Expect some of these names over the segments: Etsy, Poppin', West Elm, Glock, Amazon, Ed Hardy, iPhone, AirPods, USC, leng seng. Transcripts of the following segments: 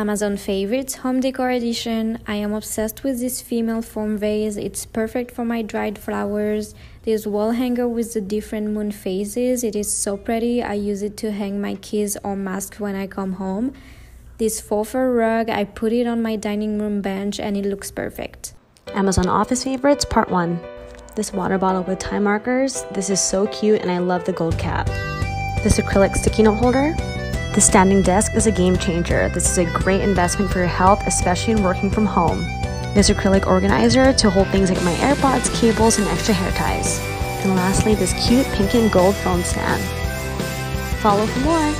Amazon Favorites Home Decor Edition. I am obsessed with this female foam vase. It's perfect for my dried flowers. This wall hanger with the different moon phases. It is so pretty. I use it to hang my keys or mask when I come home. This faux fur rug, I put it on my dining room bench and it looks perfect. Amazon Office Favorites Part 1. This water bottle with time markers. This is so cute and I love the gold cap. This acrylic sticky note holder. The standing desk is a game changer. This is a great investment for your health, especially in working from home. This acrylic organizer to hold things like my AirPods, cables, and extra hair ties. And lastly, this cute pink and gold phone stand. Follow for more.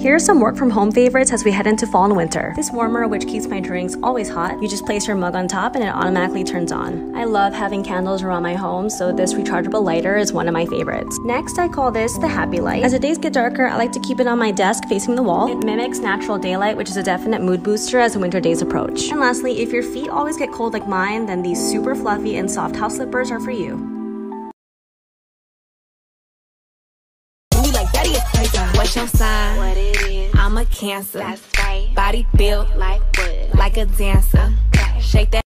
Here are some work from home favorites as we head into fall and winter. This warmer, which keeps my drinks always hot. You just place your mug on top and it automatically turns on. I love having candles around my home, so this rechargeable lighter is one of my favorites. Next, I call this the happy light. As the days get darker, I like to keep it on my desk facing the wall. It mimics natural daylight, which is a definite mood booster as the winter days approach. And lastly, if your feet always get cold like mine, then these super fluffy and soft house slippers are for you. What it is. I'm a Cancer. That's right. Body built like wood, like a dancer. Okay. Shake that.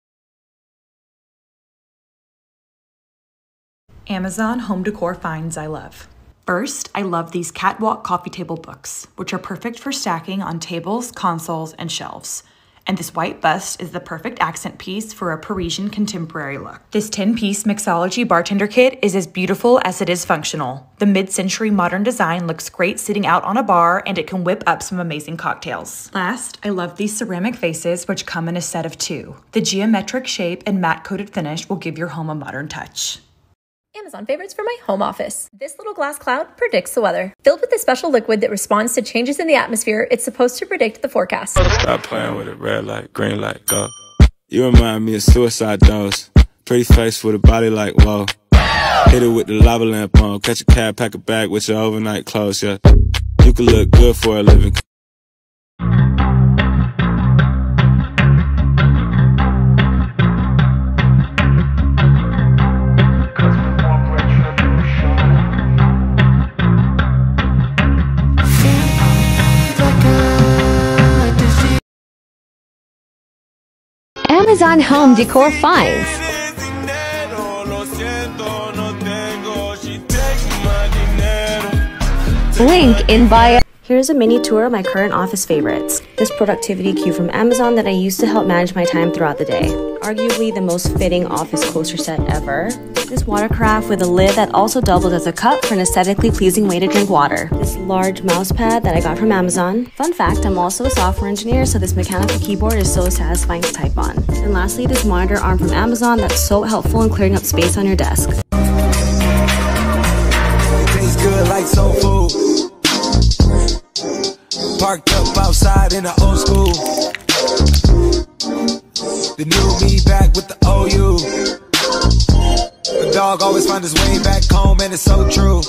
Amazon home decor finds I love. First, I love these catwalk coffee table books, which are perfect for stacking on tables, consoles, and shelves. And this white bust is the perfect accent piece for a Parisian contemporary look. This 10-piece mixology bartender kit is as beautiful as it is functional. The mid-century modern design looks great sitting out on a bar, and it can whip up some amazing cocktails. Last, I love these ceramic vases, which come in a set of 2. The geometric shape and matte-coated finish will give your home a modern touch. Amazon favorites for my home office. This little glass cloud predicts the weather. Filled with a special liquid that responds to changes in the atmosphere, it's supposed to predict the forecast. Stop playing with it, red light, green light, go. You remind me of suicide dolls. Pretty face with a body like whoa. Hit it with the lava lamp on. Catch a cab, pack a bag with your overnight clothes, yeah. You can look good for a living. Amazon Home Decor Finds. Link in bio. Here's a mini tour of my current office favorites. This productivity cue from Amazon that I use to help manage my time throughout the day. Arguably the most fitting office coaster set ever. This watercraft with a lid that also doubles as a cup for an aesthetically pleasing way to drink water. This large mouse pad that I got from Amazon. Fun fact, I'm also a software engineer, so this mechanical keyboard is so satisfying to type on. And lastly, this monitor arm from Amazon that's so helpful in clearing up space on your desk. It tastes good like soul food. Parked up outside in the old school. The new me back with the old you. The dog always finds his way back home, and it's so true.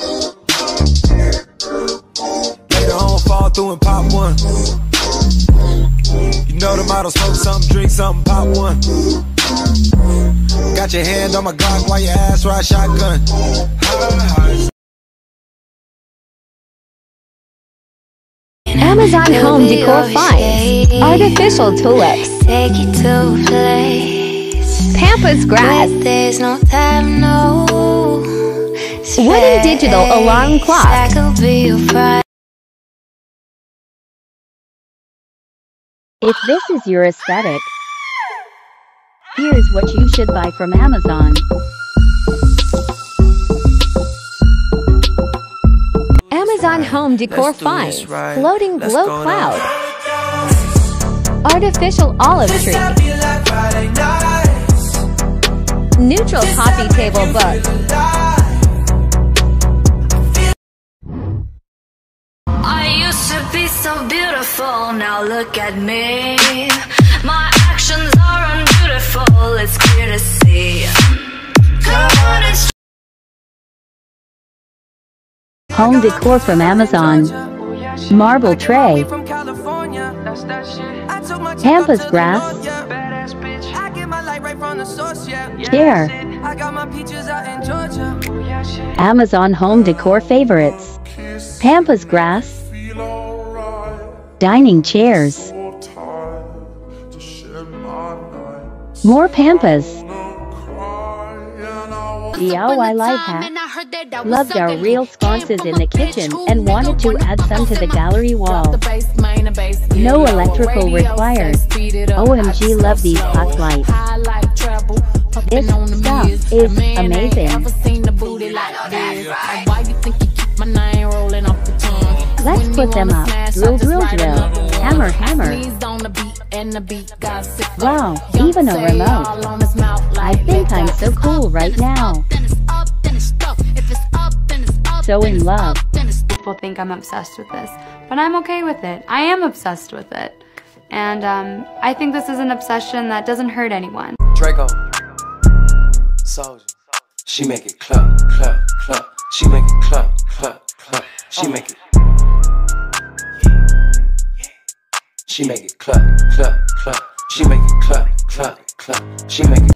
Later on, fall through and pop one. You know the model, smoke something, drink something, pop one. Got your hand on my Glock while your ass ride shotgun. Amazon Home Decor Finds Artificial Tulips. Take it to play. Pampas grass. There's no time, no. Wooden digital alarm clock. If this is your aesthetic, here's what you should buy from Amazon. Amazon Home Decor Finds Floating Glow Cloud. Artificial olive tree. Neutral coffee table book. I used to be so beautiful, now look at me. My actions are unbeautiful, it's clear to see. Come on, it's home decor from Amazon. Marble tray. Pampas grass. Share. Amazon Home Decor Favorites. Pampas grass. Dining chairs. More Pampas. DIY Light Hack. Loved our real sconces in the kitchen and wanted to add some to the gallery wall. No electrical required. OMG, love these hot lights. This stuff is amazing. Let's put them up. Drill, drill, drill. Hammer, hammer. Wow, even a remote. I think I'm so cool right now. So in love. People think I'm obsessed with this, but I'm okay with it. I am obsessed with it. And I think this is an obsession that doesn't hurt anyone. Draco. Soldier. She make it cluck, cluck, cluck. She make it cluck, cluck, cluck. She make it. She make it clap, clap, clap. She make it clap, clap, clap. She make it.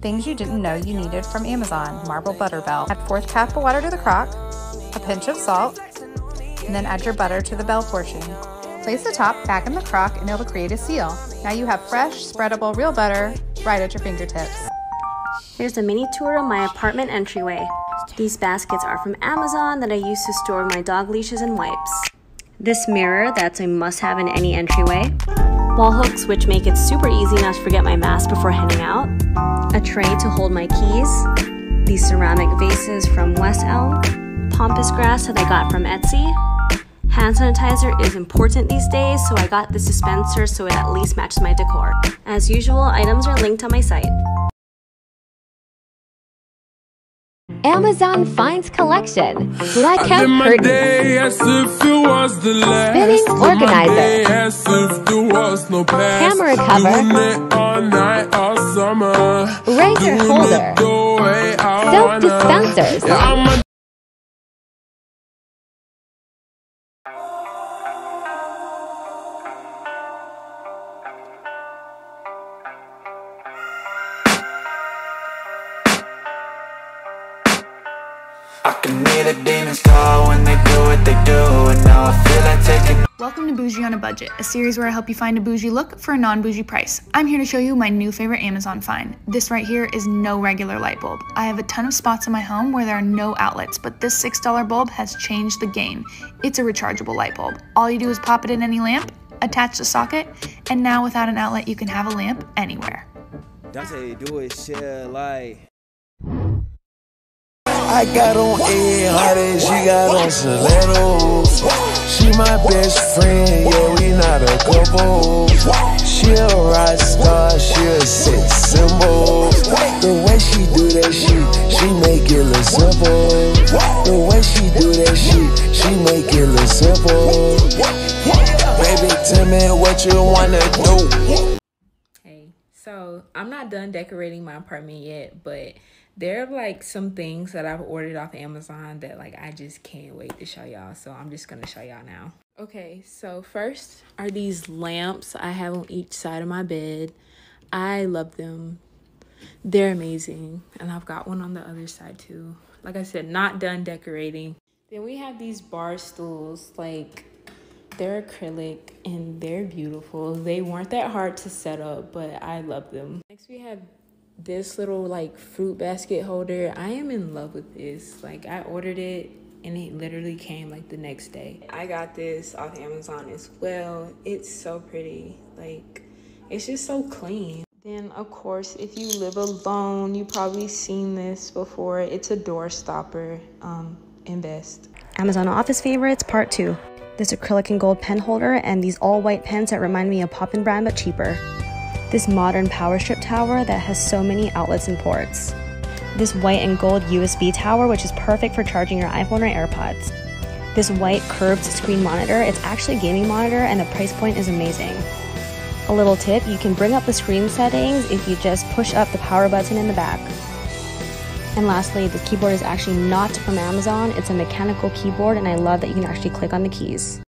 Things you didn't know you needed from Amazon. Marble butter bell. Add 1/4 cup of water to the crock, a pinch of salt, and then add your butter to the bell portion. Place the top back in the crock and it'll create a seal. Now you have fresh, spreadable, real butter right at your fingertips. Here's a mini tour of my apartment entryway. These baskets are from Amazon that I use to store my dog leashes and wipes. This mirror, that's a must-have in any entryway. Wall hooks, which make it super easy not to forget my mask before heading out. A tray to hold my keys. These ceramic vases from West Elm. Pampas grass that I got from Etsy. Hand sanitizer is important these days, so I got this dispenser so it at least matches my decor. As usual, items are linked on my site. Amazon finds collection. Black hat curtains. Spinning organizer. Camera cover. Razor holder. Soap dispensers. Welcome to Bougie on a Budget, a series where I help you find a bougie look for a non-bougie price. I'm here to show you my new favorite Amazon find. This right here is no regular light bulb. I have a ton of spots in my home where there are no outlets, but this $6 bulb has changed the game. It's a rechargeable light bulb. All you do is pop it in any lamp, attach the socket, and now without an outlet you can have a lamp anywhere. That's how you do it, shit, like... I got on Ed Hardy, she got on stilettos. She my best friend, yeah, we not a couple. She a rock star, she a sex symbol. The way she do that shit, she make it look simple. The way she do that shit, she make it look simple. Baby, tell me what you wanna do. Hey, so I'm not done decorating my apartment yet, but there are like some things that I've ordered off Amazon that like I just can't wait to show y'all. So I'm just gonna show y'all now. Okay, so first are these lamps I have on each side of my bed. I love them. They're amazing. And I've got one on the other side too. Like I said, not done decorating. Then we have these bar stools. Like, they're acrylic and they're beautiful. They weren't that hard to set up, but I love them. Next we have this little like fruit basket holder. I am in love with this. Like, I ordered it and it literally came like the next day. I got this off Amazon as well. It's so pretty. Like, it's just so clean. Then of course, if you live alone, you've probably seen this before. It's a door stopper. Invest. Amazon office favorites part 2. This acrylic and gold pen holder and these all white pens that remind me of Poppin' brand but cheaper. This modern power strip tower that has so many outlets and ports. This white and gold USB tower, which is perfect for charging your iPhone or AirPods. This white curved screen monitor. It's actually a gaming monitor and the price point is amazing. A little tip, you can bring up the screen settings if you just push up the power button in the back. And lastly, the keyboard is actually not from Amazon. It's a mechanical keyboard, and I love that you can actually click on the keys.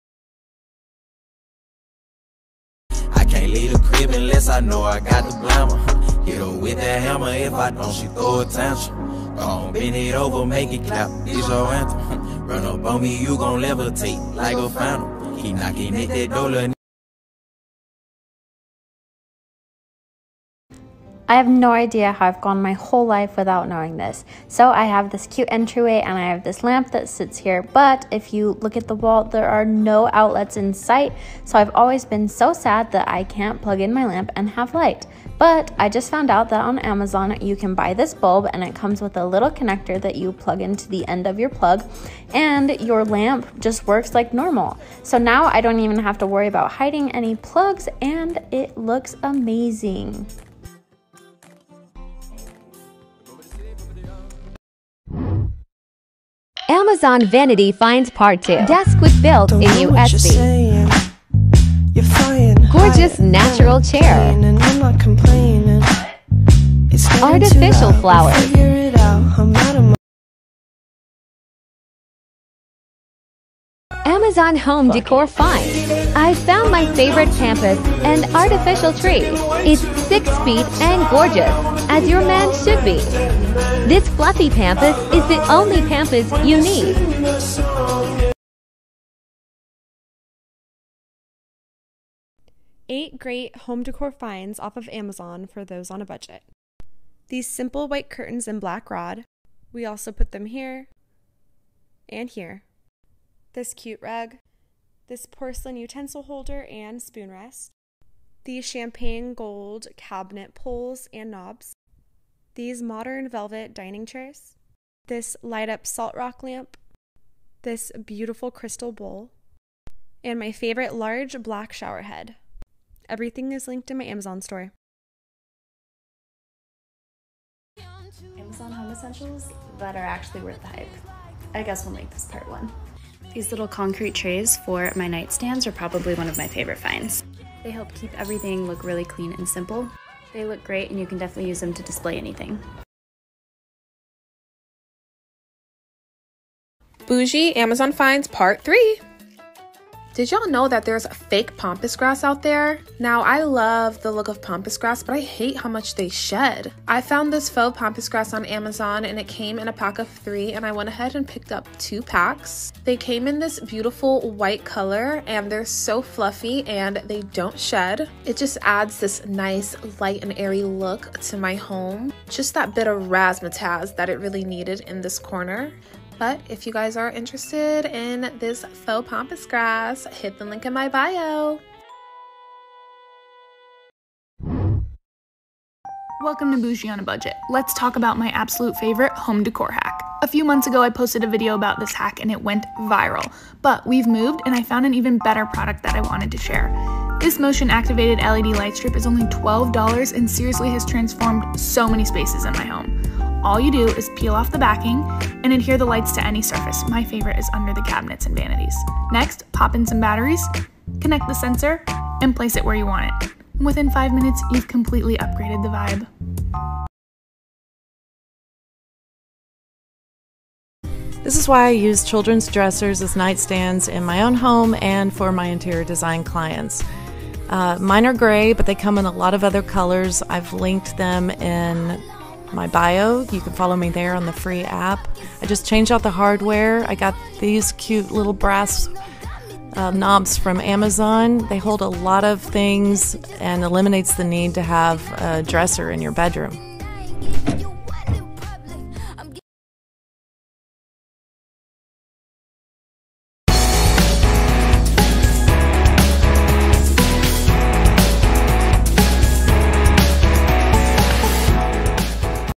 I can't leave the crib unless I know I got the glamour. Hit her with that hammer, if I don't, she throw a tantrum. Gon' bend it over, make it clap, it's your anthem. Run up on me, you gon' levitate like a phantom. Keep knocking at that door. I have no idea how I've gone my whole life without knowing this. So I have this cute entryway and I have this lamp that sits here, but if you look at the wall, there are no outlets in sight. So I've always been so sad that I can't plug in my lamp and have light. But I just found out that on Amazon, you can buy this bulb and it comes with a little connector that you plug into the end of your plug and your lamp just works like normal. So now I don't even have to worry about hiding any plugs and it looks amazing. Amazon Vanity Finds Part 2. Desk was built in USC. Gorgeous natural chair. Artificial flowers. Amazon Home Decor Find. I found my favorite campus, an artificial tree. It's 6 feet and gorgeous, as your man should be. This fluffy pampas is the only pampas you need. Eight great home decor finds off of Amazon for those on a budget. These simple white curtains in black rod. We also put them here and here. This cute rug, this porcelain utensil holder and spoon rest, these champagne gold cabinet pulls and knobs, these modern velvet dining chairs, this light-up salt rock lamp, this beautiful crystal bowl, and my favorite large black shower head. Everything is linked in my Amazon store. Amazon home essentials that are actually worth the hype. I guess we'll make this part one. These little concrete trays for my nightstands are probably one of my favorite finds. They help keep everything look really clean and simple. They look great and you can definitely use them to display anything. Bougie Amazon Finds Part 3. Did y'all know that there's fake pampas grass out there? Now, I love the look of pampas grass, but I hate how much they shed. I found this faux pampas grass on Amazon and it came in a pack of 3 and I went ahead and picked up 2 packs. They came in this beautiful white color and they're so fluffy and they don't shed. It just adds this nice light and airy look to my home. Just that bit of razzmatazz that it really needed in this corner. But if you guys are interested in this faux pampas grass, hit the link in my bio. Welcome to Bougie on a Budget. Let's talk about my absolute favorite home decor hack. A few months ago, I posted a video about this hack and it went viral, but we've moved and I found an even better product that I wanted to share. This motion-activated LED light strip is only $12 and seriously has transformed so many spaces in my home. All you do is peel off the backing and adhere the lights to any surface. My favorite is under the cabinets and vanities. Next, pop in some batteries, connect the sensor, and place it where you want it. And within 5 minutes, you've completely upgraded the vibe. This is why I use children's dressers as nightstands in my own home and for my interior design clients. Mine are gray, but they come in a lot of other colors. I've linked them in my bio. You can follow me there on the free app. I just changed out the hardware. I got these cute little brass knobs from Amazon. They hold a lot of things and eliminates the need to have a dresser in your bedroom.